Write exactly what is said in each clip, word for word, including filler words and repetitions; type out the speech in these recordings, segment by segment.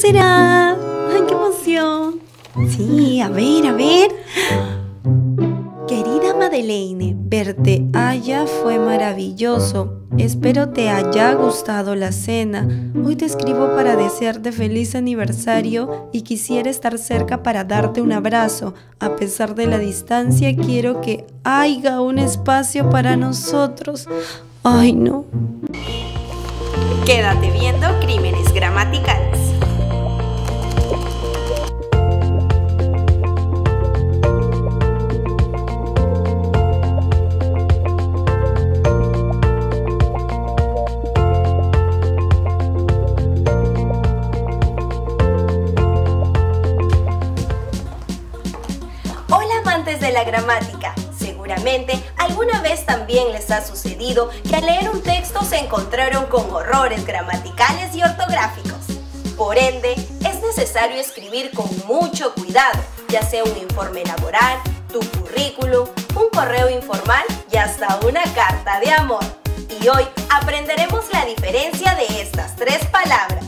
será? ¡Ay, qué emoción! Sí, a ver, a ver. Querida Madeleine, verte allá fue maravilloso. Espero te haya gustado la cena. Hoy te escribo para desearte feliz aniversario y quisiera estar cerca para darte un abrazo. A pesar de la distancia, quiero que haya un espacio para nosotros. Ay, no. Quédate viendo Crímenes Gramaticales. La gramática. Seguramente alguna vez también les ha sucedido que al leer un texto se encontraron con horrores gramaticales y ortográficos. Por ende, es necesario escribir con mucho cuidado, ya sea un informe laboral, tu currículum, un correo informal y hasta una carta de amor. Y hoy aprenderemos la diferencia de estas tres palabras.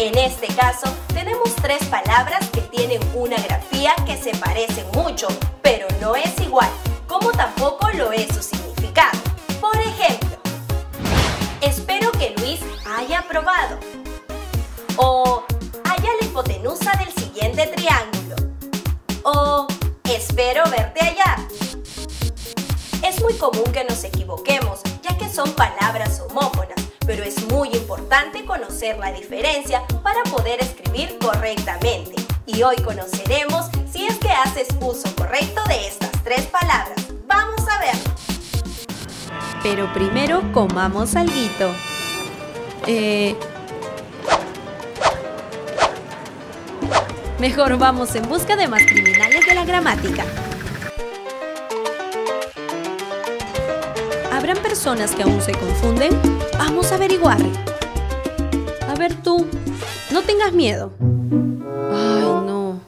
En este caso, tenemos tres palabras que tienen una grafía que se parecen mucho, pero no es igual, como tampoco lo es su significado. Por ejemplo, espero que Luis haya probado. O, halla la hipotenusa del siguiente triángulo. O, espero verte allá. Es muy común que nos equivoquemos, ya que son palabras homófonas, pero es muy importante conocer la diferencia para poder escribir correctamente. Y hoy conoceremos si es que haces uso correcto de estas tres palabras. ¡Vamos a verlo! Pero primero comamos alguito. Eh... Mejor vamos en busca de más criminales de la gramática. ¿Habrán personas que aún se confunden? Vamos a averiguar. A ver tú, no tengas miedo. Ay, no.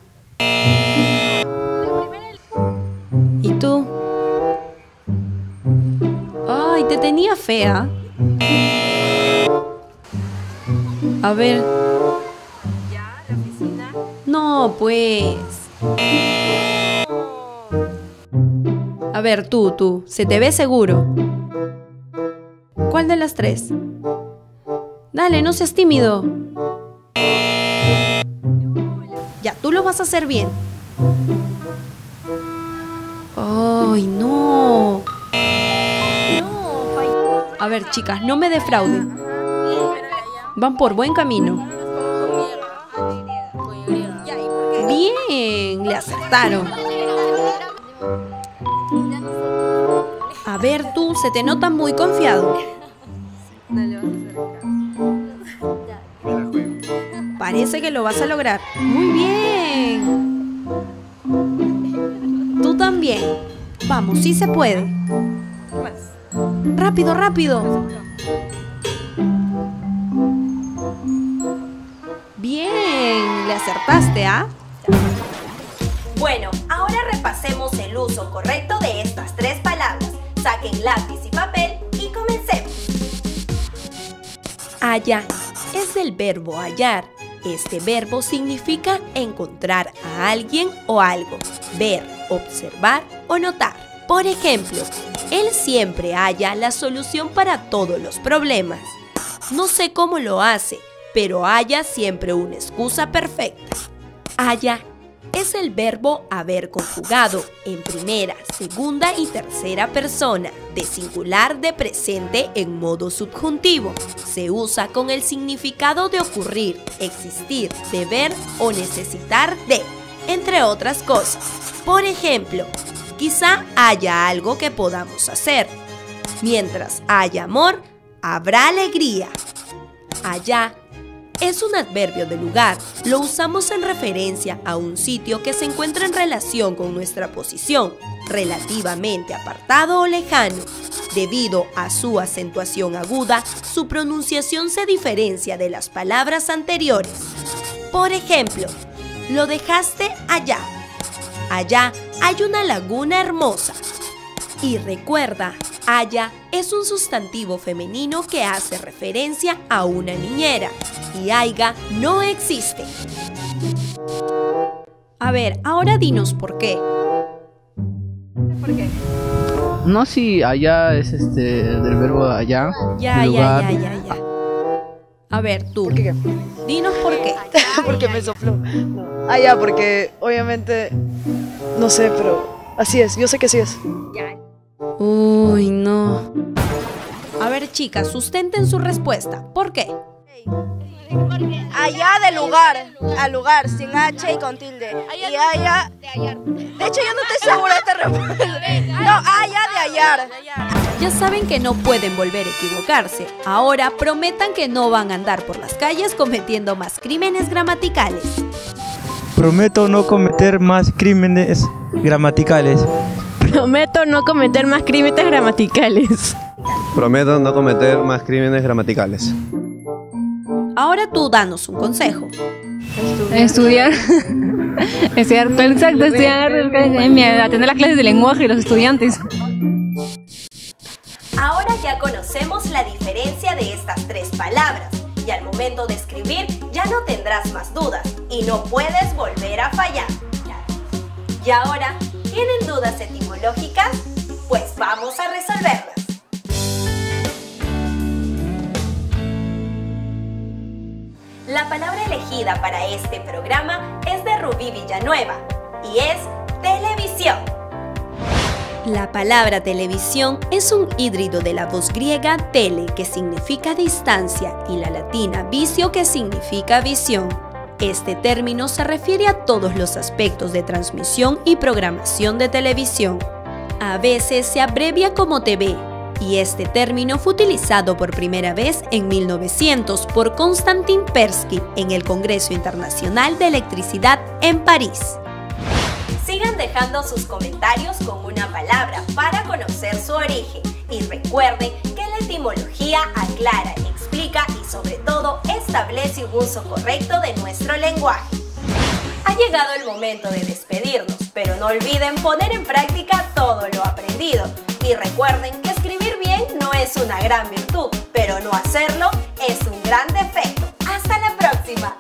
¿Y tú? Ay, te tenía fea. A ver. ¿Ya? ¿La oficina? No, pues. A ver tú, tú, se te ve seguro. ¿Cuál de las tres? Dale, no seas tímido. Ya, tú lo vas a hacer bien. ¡Ay, no! A ver, chicas, no me defrauden. Van por buen camino. Bien, le acertaron. A ver tú, se te nota muy confiado. Parece que lo vas a lograr. ¡Muy bien! Tú también. Vamos, sí se puede. ¡Rápido, rápido! ¡Bien! Le acertaste, ¿ah? Bueno, ahora repasemos el uso correcto de estas tres palabras. Saquen lápiz y papel y comencemos. Hallar es el verbo hallar. Este verbo significa encontrar a alguien o algo, ver, observar o notar. Por ejemplo, él siempre halla la solución para todos los problemas. No sé cómo lo hace, pero halla siempre una excusa perfecta. Halla es el verbo haber conjugado en primera, segunda y tercera persona, de singular de presente en modo subjuntivo. Se usa con el significado de ocurrir, existir, deber o necesitar de, entre otras cosas. Por ejemplo, quizá haya algo que podamos hacer. Mientras haya amor, habrá alegría. Allá es un adverbio de lugar, lo usamos en referencia a un sitio que se encuentra en relación con nuestra posición, relativamente apartado o lejano. Debido a su acentuación aguda, su pronunciación se diferencia de las palabras anteriores. Por ejemplo, lo dejaste allá. Allá hay una laguna hermosa. Y recuerda, aya es un sustantivo femenino que hace referencia a una niñera y aiga no existe. A ver, ahora dinos por qué. ¿Por qué? No, si allá es este del verbo allá. Ya, ya, ya, ya, ya. A ver, tú. ¿Por qué? Dinos por qué. Porque me sopló. No. Allá, porque obviamente, no sé, pero así es. Yo sé que así es. Uy, no. A ver, chicas, sustenten su respuesta. ¿Por qué? Allá de lugar, al lugar, sin H y con tilde. Y allá. De hecho, yo no estoy segura de esta respuesta. No, allá de hallar. Ya saben que no pueden volver a equivocarse. Ahora prometan que no van a andar por las calles cometiendo más crímenes gramaticales. Prometo no cometer más crímenes gramaticales. Prometo no cometer más crímenes gramaticales. Prometo no cometer más crímenes gramaticales. Ahora tú danos un consejo. Estudiar. Estudiar, exacto, estudiar, atender las clases de lenguaje y los estudiantes. Ahora ya conocemos la diferencia de estas tres palabras y al momento de escribir ya no tendrás más dudas y no puedes volver a fallar. Y ahora, ¿tienen dudas etimológicas? Pues vamos a resolverlas. La palabra elegida para este programa es de Rubí Villanueva y es televisión. La palabra televisión es un híbrido de la voz griega tele, que significa distancia, y la latina visio, que significa visión. Este término se refiere a todos los aspectos de transmisión y programación de televisión. A veces se abrevia como T V. Y este término fue utilizado por primera vez en mil novecientos por Konstantin Persky en el Congreso Internacional de Electricidad en París. Sigan dejando sus comentarios con una palabra para conocer su origen. Y recuerden que la etimología aclara, explica y sobre todo establece un uso correcto de nuestro lenguaje. Ha llegado el momento de despedirnos, pero no olviden poner en práctica todo lo aprendido. Y recuerden que escribir bien no es una gran virtud, pero no hacerlo es un gran defecto. ¡Hasta la próxima!